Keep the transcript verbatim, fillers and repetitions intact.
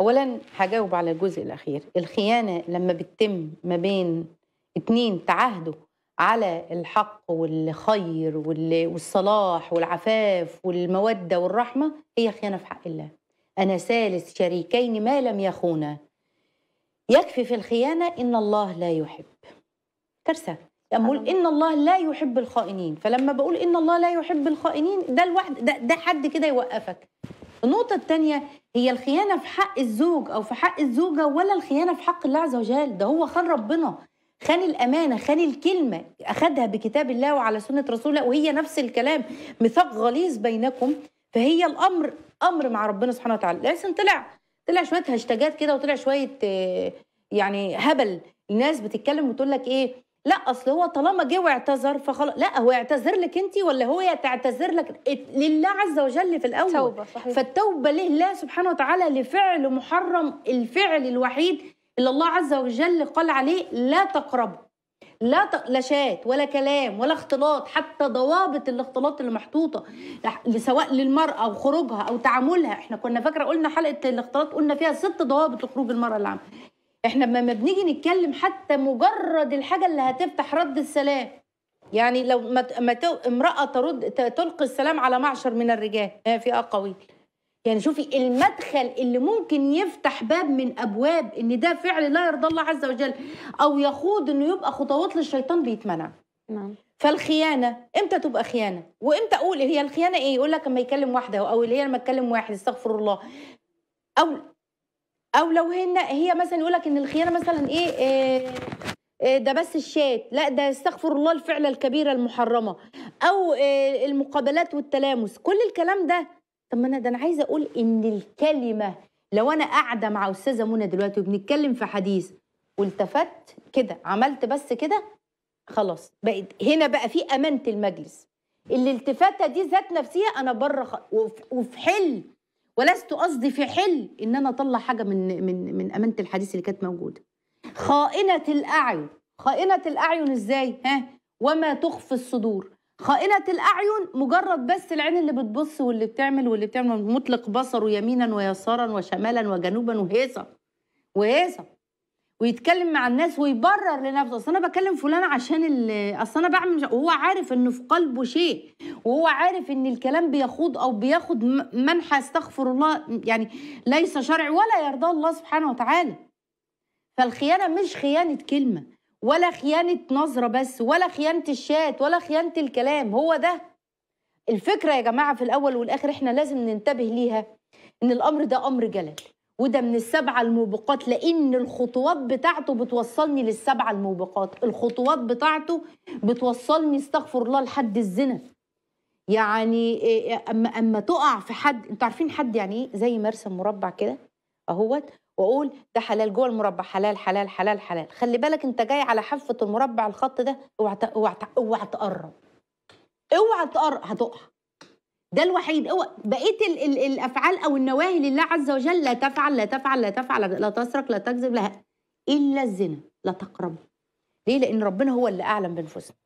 أولاً هجاوب على الجزء الأخير. الخيانة لما بتتم ما بين اتنين تعاهدوا على الحق والخير والصلاح والعفاف والمودة والرحمة، هي خيانة في حق الله. أنا ثالث شريكين ما لم يخونا. يكفي في الخيانة إن الله لا يحب. كارثة. أقول إن الله لا يحب الخائنين، فلما بقول إن الله لا يحب الخائنين ده الواحد ده, ده حد كده يوقفك. النقطة الثانية هي الخيانة في حق الزوج أو في حق الزوجة ولا الخيانة في حق الله عز وجل. ده هو خان ربنا، خان الأمانة، خان الكلمة، أخدها بكتاب الله وعلى سنة رسوله، وهي نفس الكلام ميثاق غليظ بينكم. فهي الأمر أمر مع ربنا سبحانه وتعالى. لكن طلع طلع شوية هاشتاجات كده وطلع شوية يعني هبل، الناس بتتكلم وتقول لك إيه، لا اصل هو طالما جه واعتذر فخلاص. لا، هو يعتذر لك انت ولا هو تعتذر لك؟ لله عز وجل في الاول. توبه صحيح. فالتوبه لله سبحانه وتعالى لفعل محرم، الفعل الوحيد اللي الله عز وجل قال عليه لا تقربوا. لا ت... لا شات ولا كلام ولا اختلاط، حتى ضوابط الاختلاط اللي محطوطه سواء للمراه او خروجها او تعاملها. احنا كنا فاكره قلنا حلقه الاختلاط قلنا فيها ست ضوابط لخروج المراه اللي عامه. احنا لما بنيجي نتكلم حتى مجرد الحاجه اللي هتفتح رد السلام، يعني لو ما امراه ترد تلقي السلام على معشر من الرجال ما في اقاويل، يعني شوفي المدخل اللي ممكن يفتح باب من ابواب ان ده فعل لا يرضى الله عز وجل او يخوض انه يبقى خطوات للشيطان بيتمنع. نعم. فالخيانه امتى تبقى خيانه وامتى اقول هي الخيانه ايه؟ يقول لك لما يكلم واحده او اللي هي لما تكلم واحد، استغفر الله. او أو لو هن هي مثلا يقول لك إن الخيانة مثلا إيه, إيه, إيه ده بس الشات، لا ده استغفر الله الفعل الكبيرة المحرمة، أو إيه المقابلات والتلامس، كل الكلام ده. طب ما أنا ده أنا عايزة أقول إن الكلمة، لو أنا قاعدة مع أستاذة منى دلوقتي وبنتكلم في حديث والتفت كده عملت بس كده خلاص، بقت هنا بقى في أمانة المجلس. الالتفاتة دي ذات نفسها أنا بره خ... وفي حل، ولست قصدي في حل ان انا اطلع حاجه من من من امانه الحديث اللي كانت موجوده. خائنه الاعين، خائنه الاعين ازاي؟ ها، وما تخفي الصدور. خائنه الاعين مجرد بس العين اللي بتبص واللي بتعمل واللي بتعمل مطلق بصره يمينا ويسارا وشمالا وجنوبا وهيصه وهيصه، ويتكلم مع الناس ويبرر لنفسه، اصل انا بكلم فلان عشان اصل انا بعمل، وهو عارف انه في قلبه شيء، وهو عارف ان الكلام بيخوض او بياخد منحى استغفر الله يعني ليس شرعي ولا يرضى الله سبحانه وتعالى. فالخيانه مش خيانه كلمه ولا خيانه نظره بس ولا خيانه الشات ولا خيانه الكلام. هو ده الفكره يا جماعه. في الاول والاخر احنا لازم ننتبه ليها ان الامر ده امر جلل، وده من السبعة الموبقات، لأن الخطوات بتاعته بتوصلني للسبعة الموبقات. الخطوات بتاعته بتوصلني استغفر الله لحد الزنا. يعني أما أما تقع في حد، أنتوا عارفين حد يعني إيه؟ زي مرسم مربع كده أهوت، وأقول ده حلال جوه المربع، حلال حلال حلال حلال. خلي بالك أنت جاي على حافة المربع، الخط ده أوعى أوعى أوعى تقرب، أوعى تقرب هتقع. ده الوحيد. بقيه ال ال الافعال او النواهي لله عز وجل، لا تفعل لا تفعل لا تفعل، لا تسرق لا تكذب، لا الا الزنا، لا تقرب. ليه؟ لان ربنا هو اللي اعلم بانفسنا.